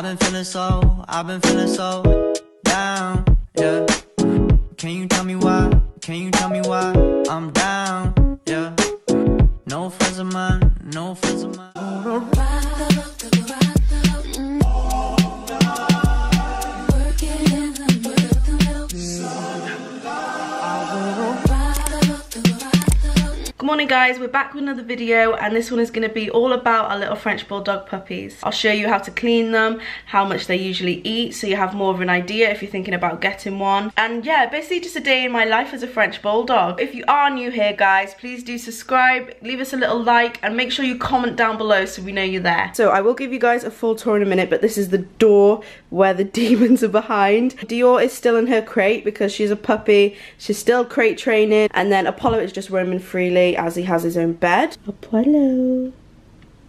I've been feeling so, I've been feeling so down, yeah. Can you tell me why? Can you tell me why I'm down, yeah? No friends of mine, no friends of mine. Good morning guys, we're back with another video, and this one is going to be all about our little French bulldog puppies. I'll show you how to clean them, how much they usually eat, so you have more of an idea if you're thinking about getting one. And yeah, basically just a day in my life as a French bulldog. If you are new here guys, please do subscribe, leave us a little like, and make sure you comment down below so we know you're there. So I will give you guys a full tour in a minute, but this is the door where the demons are behind. Dior is still in her crate because she's a puppy, she's still crate training, and then Apollo is just roaming freely as he has his own bed. Apollo.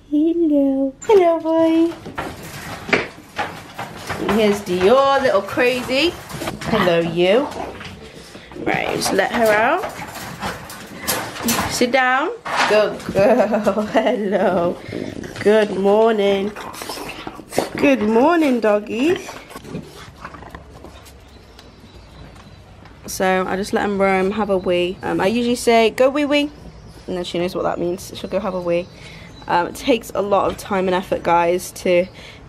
Hello. Hello, boy. And here's Dior, little crazy. Hello, you. Right, just let her out. Sit down. Good girl. Hello. Good morning. Good morning, doggy. So I just let him roam, have a wee. I usually say, go wee wee. And then she knows what that means, she'll go have a wee. It takes a lot of time and effort guys to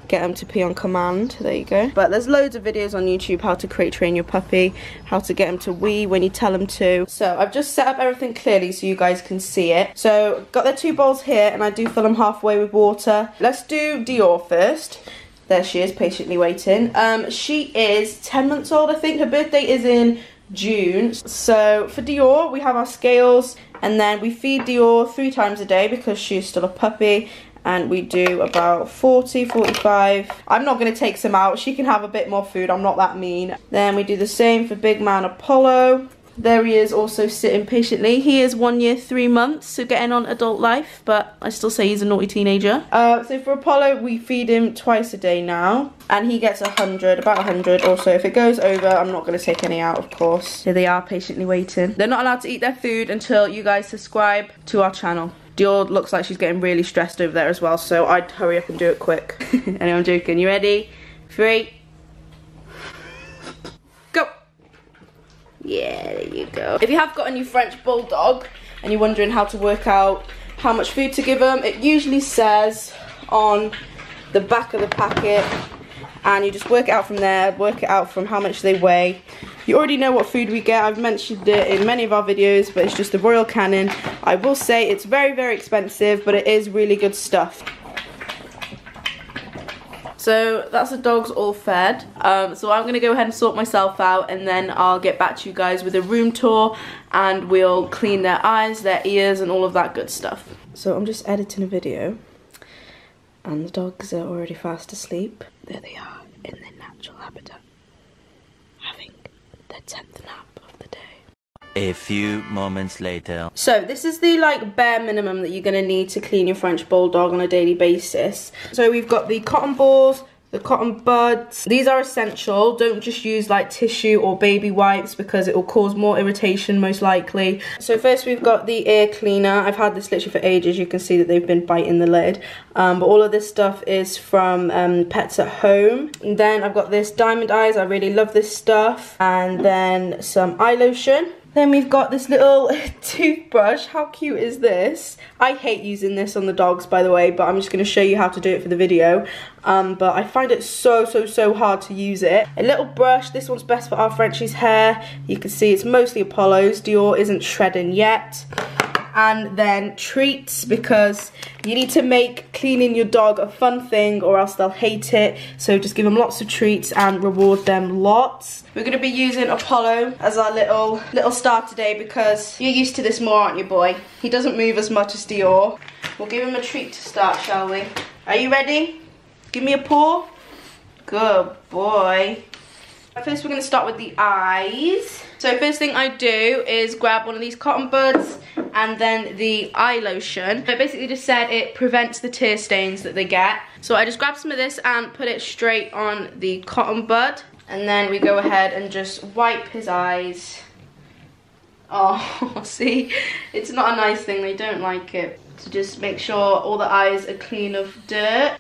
get them to pee on command, there you go. But there's loads of videos on YouTube how to crate train your puppy, how to get them to wee when you tell them to. So I've just set up everything clearly so you guys can see it. So got their two bowls here, and I do fill them halfway with water. Let's do Dior first. There she is, patiently waiting. She is 10 months old I think, her birthday is in June. So for Dior we have our scales, and then we feed Dior 3 times a day because she's still a puppy, and we do about 40, 45. I'm not going to take some out, she can have a bit more food, I'm not that mean. Then we do the same for big man Apollo. There he is, also sitting patiently. He is 1 year 3 months, so getting on adult life, but I still say he's a naughty teenager. So for Apollo we feed him 2 times a day now, and he gets 100, about 100 or so. If it goes over I'm not going to take any out, of course. Here they are patiently waiting. They're not allowed to eat their food until you guys subscribe to our channel. Dior looks like she's getting really stressed over there as well, so I'd hurry up and do it quick. Anyway, I'm joking. You ready? 3. Yeah, there you go. If you have got a new French bulldog and you're wondering how to work out how much food to give them, it usually says on the back of the packet, and you just work it out from there, work it out from how much they weigh. You already know what food we get, I've mentioned it in many of our videos, but it's just the Royal Canin. I will say it's very, very expensive, but it is really good stuff. So that's the dogs all fed. So I'm going to go ahead and sort myself out, and then I'll get back to you guys with a room tour, and we'll clean their eyes, their ears and all of that good stuff. So I'm just editing a video and the dogs are already fast asleep. There they are in their natural habitat, having their 10th nap. A few moments later. So this is the like bare minimum that you're going to need to clean your French bulldog on a daily basis. So we've got the cotton balls, the cotton buds. These are essential. Don't just use like tissue or baby wipes because it will cause more irritation most likely. So first we've got the ear cleaner. I've had this literally for ages. You can see that they've been biting the lid. But all of this stuff is from Pets at Home. And then I've got this Diamond Eyes. I really love this stuff. And then some eye lotion. Then we've got this little toothbrush. How cute is this? I hate using this on the dogs, by the way, but I'm just going to show you how to do it for the video. But I find it so hard to use it. A little brush. This one's best for our Frenchie's hair. You can see it's mostly Apollo's. Dior isn't shredding yet. And then treats, because you need to make cleaning your dog a fun thing or else they'll hate it. So just give them lots of treats and reward them lots. We're going to be using Apollo as our little star today because you're used to this more, aren't you, boy? He doesn't move as much as Dior. We'll give him a treat to start, shall we? Are you ready? Give me a paw. Good boy. First we're going to start with the eyes. So first thing I do is grab one of these cotton buds and then the eye lotion. It basically just said it prevents the tear stains that they get. So I just grab some of this and put it straight on the cotton bud, and then we go ahead and just wipe his eyes. Oh, see, it's not a nice thing, they don't like it. So just make sure all the eyes are clean of dirt.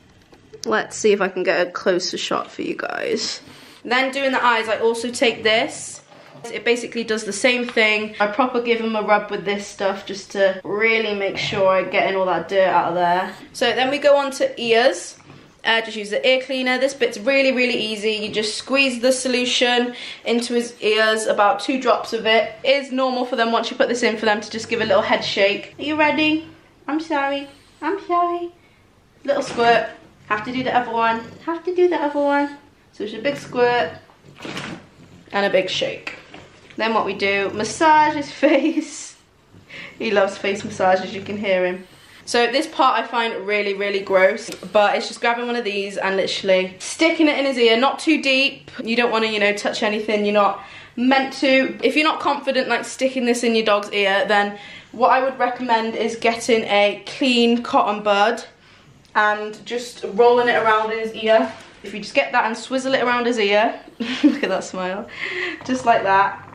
Let's see if I can get a closer shot for you guys. Then doing the eyes, I also take this. It basically does the same thing. I proper give him a rub with this stuff just to really make sure I'm getting all that dirt out of there. So then we go on to ears. Just use the ear cleaner. This bit's really, really easy. You just squeeze the solution into his ears, about 2 drops of it. It is normal for them, once you put this in, for them to just give a little head shake. Are you ready? I'm sorry. I'm sorry. Little squirt. Have to do the other one. Have to do the other one. So it's a big squirt and a big shake. Then what we do, massage his face. He loves face massages, you can hear him. So this part I find really, really gross, but it's just grabbing one of these and literally sticking it in his ear, not too deep. You don't want to, you know, touch anything you're not meant to. If you're not confident like sticking this in your dog's ear, then what I would recommend is getting a clean cotton bud and just rolling it around in his ear. If you just get that and swizzle it around his ear, look at that smile, just like that.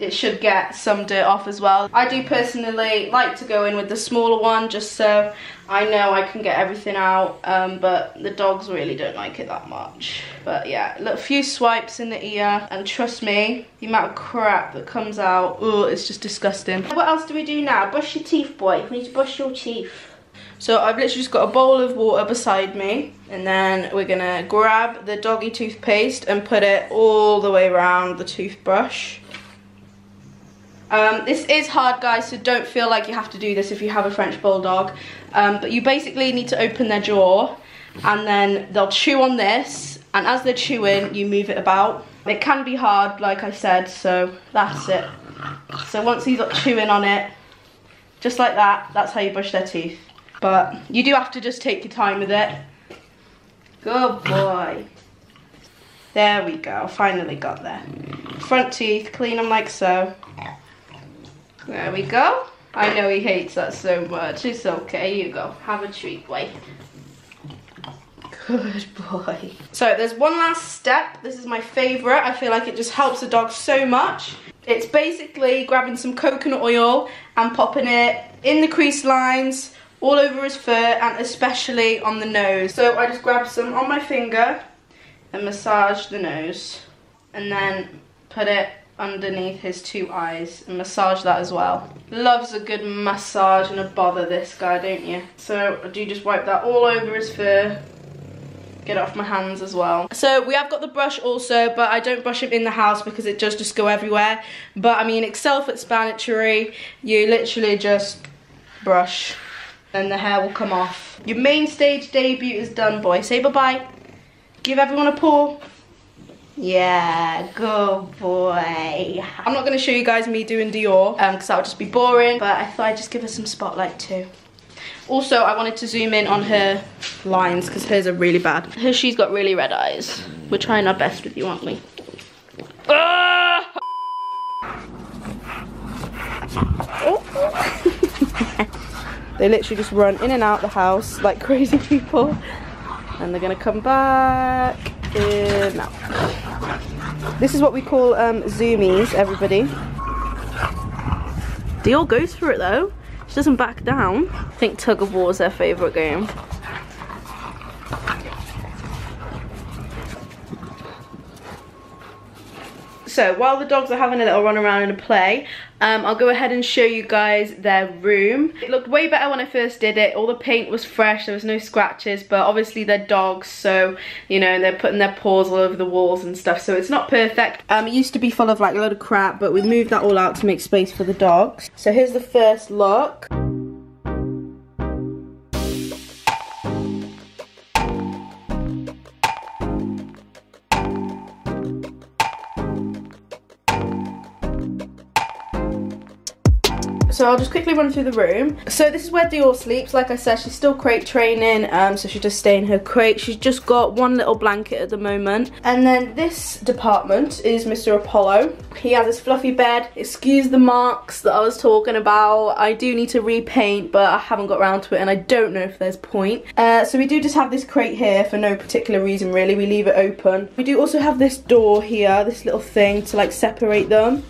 It should get some dirt off as well. I do personally like to go in with the smaller one just so I know I can get everything out, but the dogs really don't like it that much. But yeah, a few swipes in the ear, and trust me, the amount of crap that comes out, oh, it's just disgusting. What else do we do now? Brush your teeth, boy. We need to brush your teeth. So I've literally just got a bowl of water beside me, and then we're gonna grab the doggy toothpaste and put it all the way around the toothbrush. This is hard, guys, so don't feel like you have to do this if you have a French bulldog. But you basically need to open their jaw, and then they'll chew on this, and as they're chewing, you move it about. It can be hard, like I said, so that's it. So once he's chewing on it, just like that, that's how you brush their teeth. But you do have to just take your time with it. Good boy. There we go, finally got there. Front teeth, clean them like so. There we go. I know he hates that so much. It's okay, you go. Have a treat, boy. Good boy. So there's one last step. This is my favourite. I feel like it just helps the dog so much. It's basically grabbing some coconut oil and popping it in the crease lines, all over his fur, and especially on the nose. So I just grab some on my finger and massage the nose, and then put it underneath his 2 eyes and massage that as well. Loves a good massage and a bother, this guy, don't you? So I do just wipe that all over his fur, get it off my hands as well. So we have got the brush also, but I don't brush him in the house because it does just go everywhere. But I mean, it's self-explanatory. You literally just brush, then the hair will come off. Your main stage debut is done, boy. Say bye-bye. Give everyone a paw. Yeah, good boy. I'm not going to show you guys me doing Dior because that would just be boring, but I thought I'd just give her some spotlight too. Also, I wanted to zoom in on her lines because hers are really bad. She's got really red eyes. We're trying our best with you, aren't we? Ah! Oh. They literally just run in and out the house like crazy people, and they're going to come back in out. This is what we call zoomies, everybody. Dior goes for it though. She doesn't back down. I think tug of war is their favourite game. So while the dogs are having a little run around and a play, I'll go ahead and show you guys their room. It looked way better when I first did it. All the paint was fresh, there was no scratches, but obviously they're dogs, so, you know, they're putting their paws all over the walls and stuff, so it's not perfect. It used to be full of like a load of crap, but we moved that all out to make space for the dogs. So here's the first look. So I'll just quickly run through the room. So this is where Dior sleeps. Like I said, she's still crate training, so she'll just stay in her crate. She's just got one little blanket at the moment. And then this department is Mr. Apollo. He has his fluffy bed. Excuse the marks that I was talking about. I do need to repaint, but I haven't got around to it, and I don't know if there's point. So we do just have this crate here for no particular reason, really. We leave it open. We do also have this door here, this little thing to like separate them.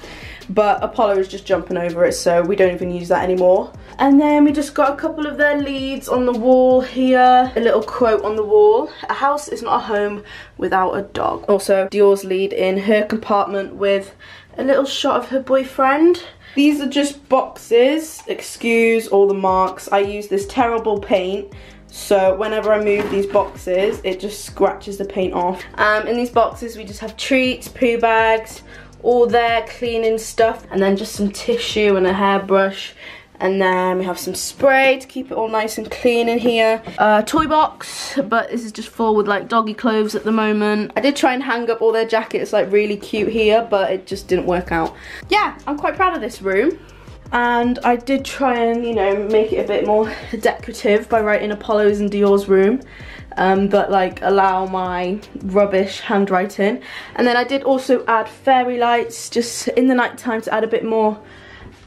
but Apollo is just jumping over it, so we don't even use that anymore. And then we just got a couple of their leads on the wall here, a little quote on the wall: a house is not a home without a dog. Also Dior's lead in her compartment with a little shot of her boyfriend. These are just boxes, excuse all the marks. I use this terrible paint, so whenever I move these boxes it just scratches the paint off. In these boxes we just have treats, poo bags, all their cleaning stuff, and then just some tissue and a hairbrush, and then we have some spray to keep it all nice and clean in here. Toy box, but this is just full with like doggy clothes at the moment. I did try and hang up all their jackets like really cute here, but it just didn't work out. Yeah, I'm quite proud of this room. And I did try and, you know, make it a bit more decorative by writing Apollo's and Dior's room, but like allow my rubbish handwriting. And then I did also add fairy lights just in the night time to add a bit more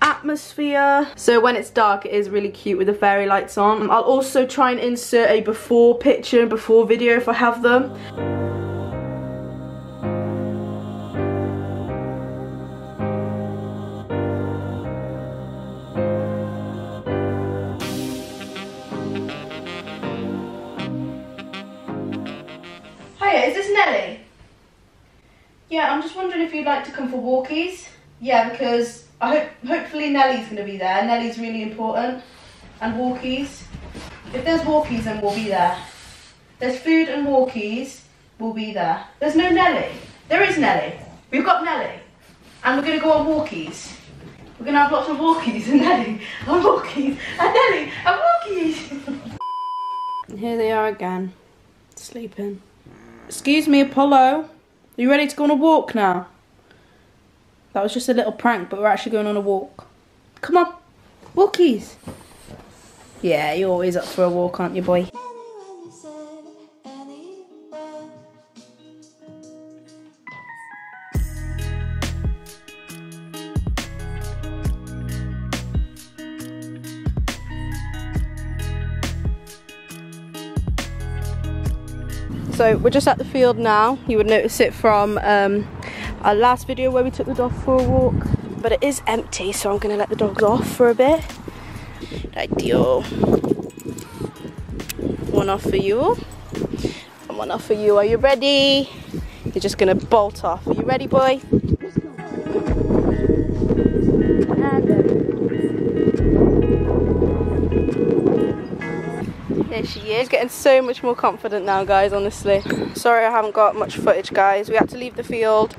atmosphere. So when it's dark it is really cute with the fairy lights on. I'll also try and insert a before picture and before video if I have them. Yeah, I'm just wondering if you'd like to come for walkies. Yeah, because hopefully Nellie's going to be there. Nellie's really important. And walkies. If there's walkies, then we'll be there. There's food and walkies, we'll be there. There's no Nellie. There is Nellie. We've got Nellie. And we're going to go on walkies. We're going to have lots of walkies and Nellie. And walkies. And Nellie. And walkies. And here they are again. Sleeping. Excuse me, Apollo. Are you ready to go on a walk now? That was just a little prank, but we're actually going on a walk. Come on, walkies. Yeah, you're always up for a walk, aren't you, boy? So we're just at the field now. You would notice it from our last video where we took the dog for a walk. But it is empty, so I'm going to let the dogs off for a bit. Right, Dior. One off for you. And one off for you. Are you ready? You're just going to bolt off. Are you ready, boy? There she is, getting so much more confident now, guys, honestly. Sorry I haven't got much footage, guys. We had to leave the field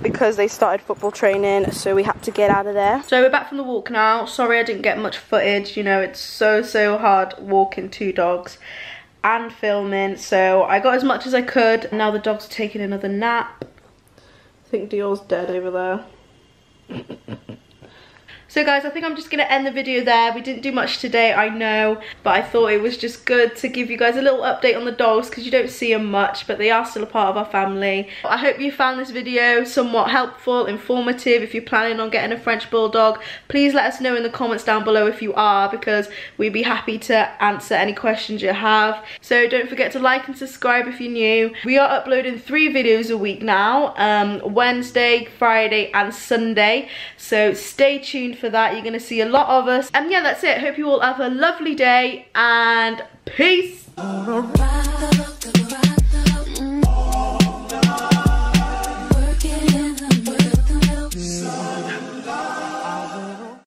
because they started football training, so we had to get out of there. So we're back from the walk now. Sorry I didn't get much footage. You know, it's so hard walking two dogs and filming. So I got as much as I could. Now the dogs are taking another nap. I think Dior's dead over there. So guys, I think I'm just going to end the video there. We didn't do much today, I know, but I thought it was just good to give you guys a little update on the dogs because you don't see them much, but they are still a part of our family. I hope you found this video somewhat helpful, informative. If you're planning on getting a French Bulldog, please let us know in the comments down below if you are, because we'd be happy to answer any questions you have. So don't forget to like and subscribe if you're new. We are uploading 3 videos a week now, Wednesday, Friday and Sunday. So stay tuned for that. You're going to see a lot of us, and yeah, that's it. Hope you all have a lovely day and peace.